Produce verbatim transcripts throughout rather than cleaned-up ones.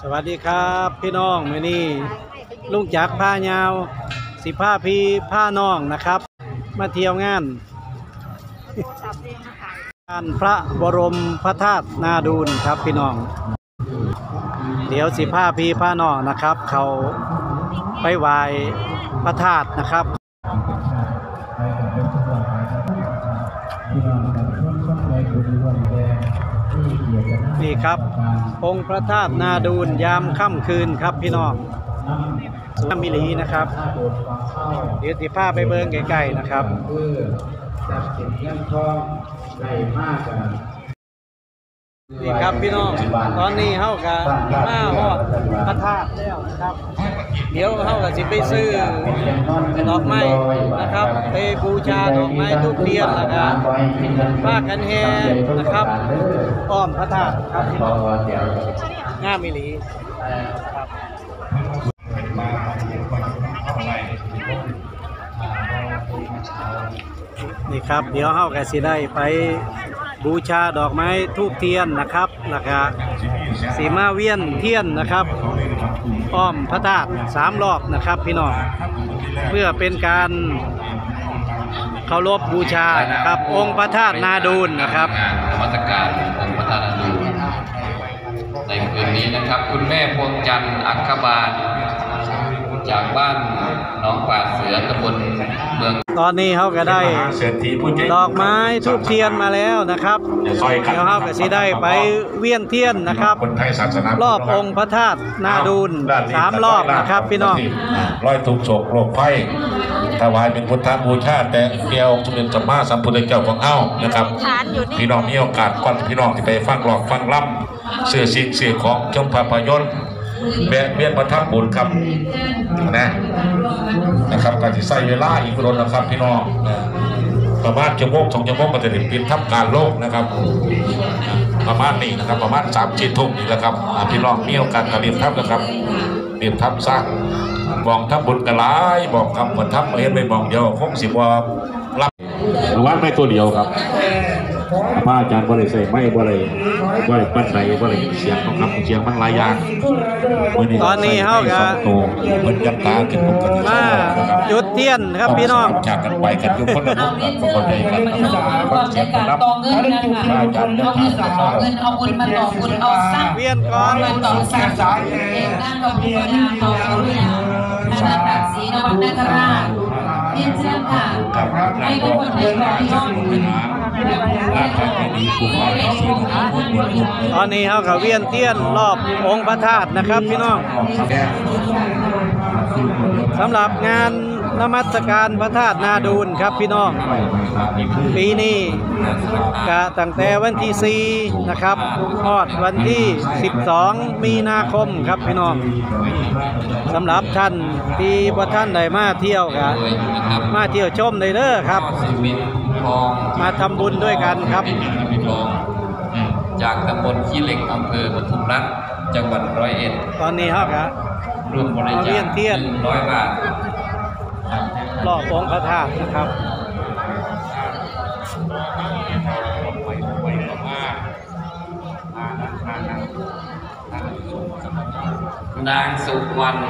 สวัสดีครับพี่น้องมื้อนี้ลุงจักรผ้ายาวสิผ้าพี่ผ้าน้องนะครับมาเที่ยวงานการพระบรมพระธาตุนาดูลครับพี่น้องเดี๋ยวสิผ้าพี่ผ้าน้องนะครับเขาไปไหว้พระธาตุนะครับนี่ครับองค์พระธาตุนาดูลยามค่ำคืนครับพี่น้องสวนมิลีนะครับเดี๋ยวติภาพไปเบิ้งใกล้ๆนะครับนี่ครับพี่น้องตอนนี้เข้ากันมาหอดพระธาตุแล้วนะครับเดี๋ยวเข้ากับสิไปซื้อดอกไม้นะครับไปบูชาดอกไม้ทุกเทียนนะครับผ้ากันแห่นะครับอ้อมพระธาตุครับง่ามอีหลีนี่ครับเดี๋ยวเข้ากับสิได้ไปบูชาดอกไม้ธูปเทียนนะครับราคาสีมาเวียนเทียนนะครับอ้อมพระธาตุสามรอบนะครับพี่น้องเพื่อเป็นการเคารพบูชานะครับองค์พระธาตุนาดูลนะครับนมัสการองค์พระธาตุนาดูลในคืนนี้นะครับคุณแม่พวงจันทร์อัคคบาลจากบ้านน้องป่าเสือตำบลเมืองตอนนี้เขาก็ได้ดอกไม้ทูบเทียนมาแล้วนะครับเดี๋ยวเขาก็สิได้ไปเวียนเทียนนะครับรอบองค์พระธาตุนาดูลสามรอบนะครับพี่น้องร้อยทุกโศกโรคภัยถวายเป็นพุทธบูชาแต่เกี่ยวสมเด็จสัมมาสัมพุทธเจ้าของเอ้านะครับพี่น้องมีโอกาสก่อนพี่น้องที่ไปฟังหลอกฟังล่ำเสื่อสิ่งเสื่อของชมภาพยนตร์เบียดเบียนประทับบุญครับนะนะครับการที่ใส่เวลาอีกคนนะครับพี่น้องประมาณจะโมกสองจะโมกมาจะถึงปิดทับการโลกนะครับประมาณนี้นะครับประมาณสามชิ้นทุ่มนี่แหละครับพี่น้องมีโอกาสการเรียนทับนะครับเรียนทับสร้างมองทับบุญกระไรมองทับประทับเอ็นไปมองเดียวคงสิบว่ารับวัดไม่ตัวเดียวครับมาอาจารย์บริเสธไม่บริเวณปั้นใดบริเสียงของคำเสียงบางหลายอย่างตอนนี้เข้ากันเหมือนยันตาขึ้นบุกกันมาจุดเทียนครับพี่น้องจากกันไปกันยุบคนละคนกับคนใดกันคนเสียงคนรับมาอาจารย์จะทำจะต่อเงินเอาบุญมาต่อบุญเอาสร้างเวียนก้อนมาต่อสร้างสายเองด้านต่อบุญด้านต่อบุญด้านต่างสีนวลนาคราชเรียนเชื่อมค่ะให้ทุกคนได้รอที่ห้องตอนนี้เขาก็เวียนเทียนรอบองค์พระธาตุนะครับพี่น้องสำหรับงานนมัสการพระธาตุนาดูลครับพี่น้องปีนี้ก็ตั้งแต่วันที่สี่นะครับทอดวันที่สิบสองมีนาคมครับพี่น้องสำหรับท่านที่บ่ท่านใดมาเที่ยวครับมาเที่ยวชมได้เด้อครับมาทำบุญด้วยกันครับจากตำบลขี้เหล็กอำเภอปทุมรัฐจังหวัดร้อยเอ็ดตอนนี้ครับครับรวมบริจาคหนึ่งร้อยบาทรอบองค์พระธาตุนะครับนางสุวรรณ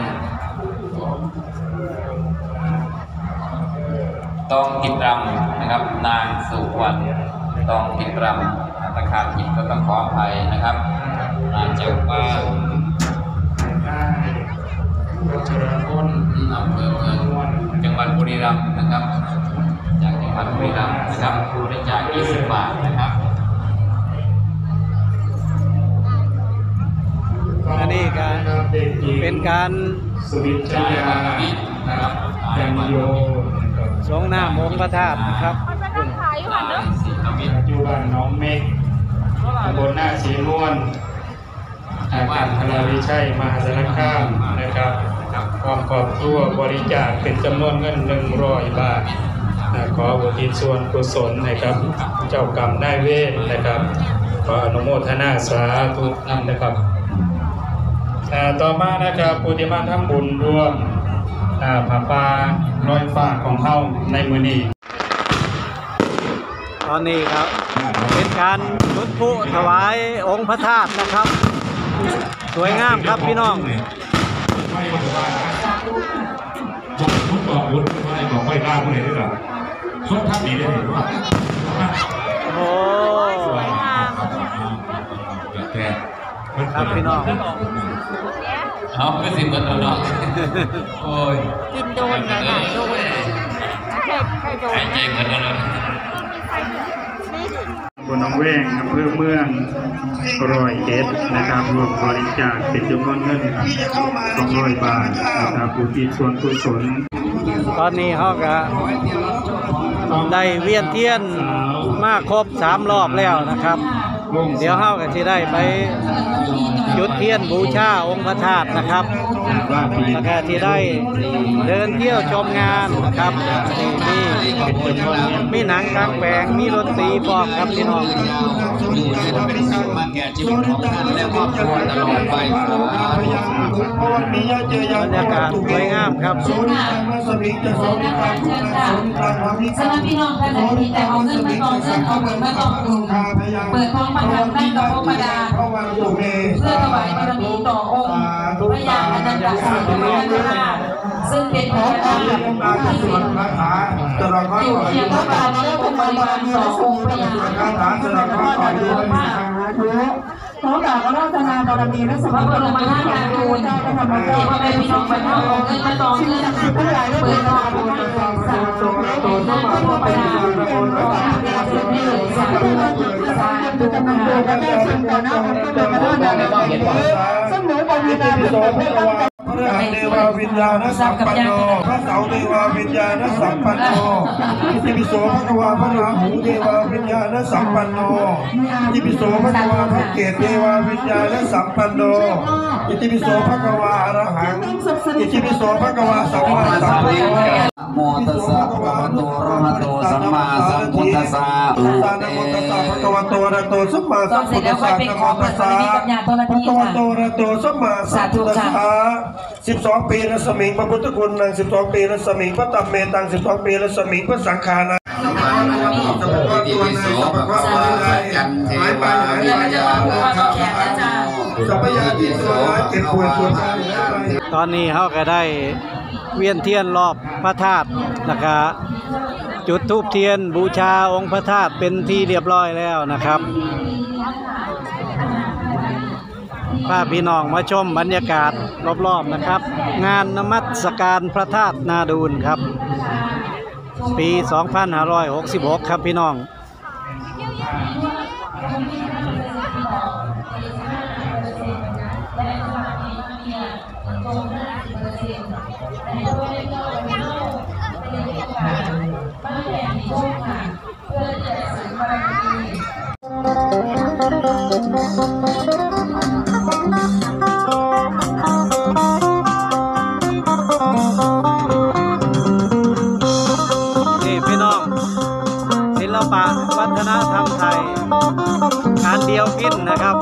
ตองกิตรำนะครับนางสุวรรณตองกิตรำอัตคาจิตก็ต้องขออภัยนะครับมาเจ้าบ้านเจริญพ้นอำเภอเมืองจังหวัดบุรีรัมย์นะครับจากจังหวัดบุรีรัมย์นะครับครูได้จ่ายยี่สิบบาทนะครับอันนี้การเป็นการสวิตช์นะครับแต่มาโยสองหน้ามงพระธาตุนะครับอยู่บ้านน้องเมฆตำบลหน้าสีม่วนอากาศพลาวิชัยมหาสารคามนะครับความขอบตัวบริจาคเป็นจำนวนเงินหนึ่งร้อยบาทขออุทิศส่วนกุศลนะครับเจ้ากรรมนายเวรนะครับขออนุโมทนาสาธุนะครับต่อมานะครับผู้ที่มาทำบุญร่วมผ้าป่าลอยฟ้าของเฮาในมื้อนี้ตอนนี้ครับเป็นการจุดพลุถวายองค์พระธาตุนะครับ สวยงามครับพี่น้องทุกต่อวุฒิไม่ต่อไม่กล้าผู้ใดได้หรอสุดท้ายดีได้เห็นว่าโอ้สวยงามแต่ครับพี่น้องเอาไม่สิบเงินเอาเนาะโอ้ยกินโดนหลายโดนใครใครโดนใจเงินเอาเนาะคนน้องแว่งอำเภอเมืองร้อยเอ็ดนะครับรวมบริจาคเป็นจำนวนเงินสองร้อยบาทนะครับผู้ที่ชวนผู้สนตอนนี้เขาก็ได้เวียนเทียนมากครบสามรอบแล้วนะครับเดี๋ยวเข้ากันที่ได้ไปจุดเทียนบูชาองค์พระธาตุนะครับแล้วก็ที่ได้เดินเที่ยวชมงานนะครับมีมีหนังกลางแปลงมีดนตรีพร้อมครับพี่น้องเป็นการมาแก่ชีวิตของท่านและครอบครัวตลอดไปบรรยากาศสวยงามครับสำหรับพี่น้องท่านไหนที่แต่เอาเงินไม่กองเงินเอาเงินไม่กองกลุ่มเปิดทองประธานนั่งกับพระบิดาเพื่อถวายบารมีต่อองค์พระยาอนันตสัมมาสัมพุทธเจ้าซึ่งเป็นพระธาตุที่อยู่เคียงพระบาทและองค์บริวารสององค์พระยาอนันตสัมมาสัมพุทธเจ้าขอกราบอาราธนาบารมีและสมบัติบรมราชาดูลได้ทำมาเพื่อให้พี่น้องบรรดาองค์เงินมาตองเงินทั้งหลายเปิดทองบุญสามสามสองสองสามสองประดาขอให้เด็กเด็กนี่เลยสามสามสามดูกำลังดูกันได้ซึ่งต่อหน้าองค์เงินมาด้วยนะซึ่งหนูบริจาคเป็นตัวเพื่อตั้งใจพระเทวาวิญญาณสัมปันโนพระเสาเทวาวิญญาณสัมปันโนทิพิโสพระวาพระราหูเทวาวิญญาณสัมปันโนทิพิโสพระวาพระเกศเทวาวิญญาณสัมปันโนทิพิโสพระวาอรหังทิพิโสพระวาสัมมาสัมพุทโธโมตัสสะภะคะวะโตอะระหะโตสัมมาสัมพุทธัสสะนะโมตัสสะภะคะวะโตอะระหะโตสัมมาสัมพุทธัสสะนะโมตัสสะภะคะวะโตอะระหะโตสัมมาสัมพุทธัสสะสิบสองปีรัศมีพระพุทธคุณนางสิบสองปีรัศมีพระตัมเมตังสิบสองปีรัศมีพระสังฆานาตัวในสัพพะวาระยันเทวานิยาโมฆะสัพพยาติโสเก็บป่วยป่วยตอนนี้เขาก็ได้เวียนเทียนรอบพระธาตุนะครับจุดธูปเทียนบูชาองค์พระธาตุเป็นที่เรียบร้อยแล้วนะครับพาพี่น้องมาชมบรรยากาศรอบๆนะครับงานนมัสการพระธาตุนาดูลครับปีสองพันห้าร้อยหกสิบหกครับพี่น้องวัฒนธรรมไทยงานเดียวกินนะครับ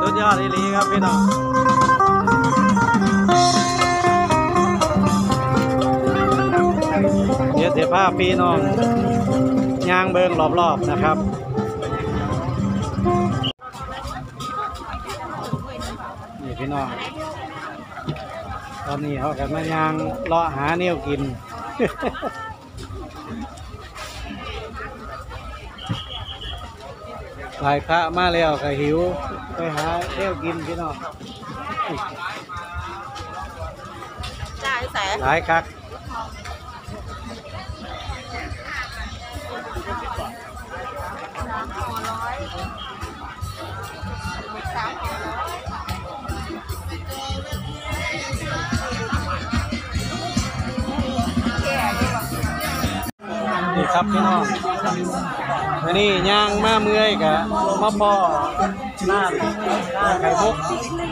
สุดยอดอีหลีครับพี่น้องเดี๋ยวเสียภาพพี่น้องย่างเบิงรอบๆนะครับตอนนี้เขากำลังย่างเลาะหาเนี่ยกินหลายพระมาแล้วก็หิวไปหาเนี่ยกินพี่น้องหลายคักครับพี่น้องวันนี้ย่างมาเมื่อยกะมาพ่อหน้าไข่มุก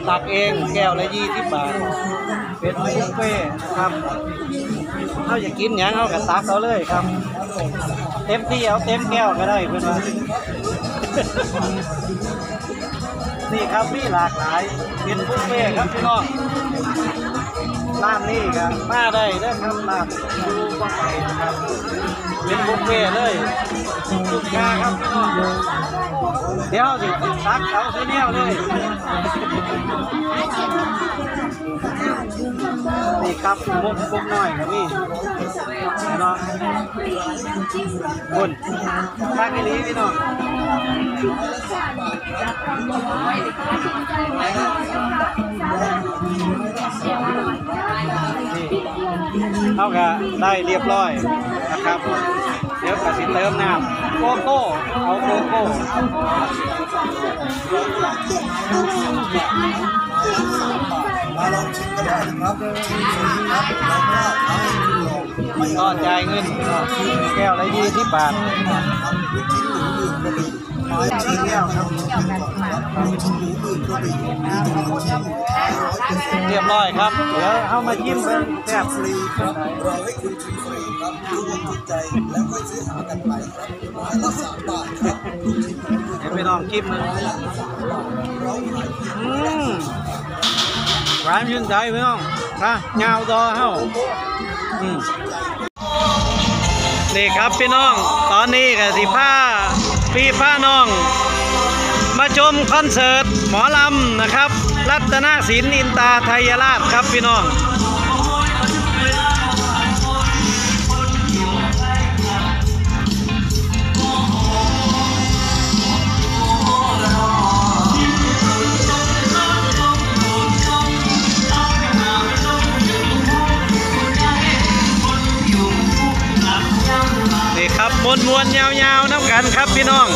ตักเองแก้วละยี่สิบบาทเป็นบุฟเฟ่ครับเขาอยากกินย่างเขากะตักเขาเลยครับเต็มที่เอาเต็มแก้วก็ได้เพื่อนว่านี่ครับมีหลากหลายเป็นบุฟเฟ่ครับพี่น้อง ลาบนี่ครับมาได้ได้ครับลาบดูว่าไหนนะครับเป็นบุฟเฟ่เลยสุดยอดครับเดี๋ยวสิซักเขาเสียเนี้ยเลยนี่ครับมุกมุกน้อยครับพี่เนาะคนซักกี่ลีพี่น้องเขาก็ได้เรียบร้อยนะครับเดี๋ยวกระสินเติมน้ำโกโก้เอาโกโก้มาลองชิมก็ได้ครับชิมครับแล้วก็มันก็จ่ายเงินแก้วละยี่สิบบาทน้อยชิ้นเดียวครับเรียบร้อยครับเดี๋ยวเข้ามายิ้มเป็นแซ่บฟรีครับรอให้คุณชิมฟรีครับดูความถูกใจแล้วค่อยซื้อหากันไปครับร้อยละสามบาทครับเดี๋ยวไปลองกินหนึ่งอืมหวานชื่นใจพี่น้องนะเงาดอเฮ้าอืมนี่ครับพี่น้องตอนนี้กับสีผ้าพี่ผ้าน้องมาชมคอนเสิร์ตหมอลำนะครับรัตนศิลป์อินตาไทยราชครับพี่น้องนี่ครับมวนมวนยาวๆน้ำกันครับพี่น้อง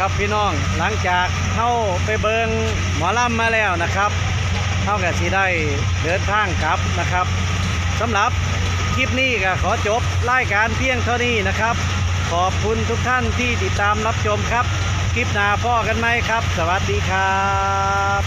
ครับพี่น้องหลังจากเข้าไปเบิงหมอลำมาแล้วนะครับเข้ากับสีได้เดินทางกลับนะครับสำหรับคลิปนี้ก็ขอจบรายการเพียงเท่านี้นะครับขอบคุณทุกท่านที่ติดตามรับชมครับคลิปหน้าพ่อกันไหมครับสวัสดีครับ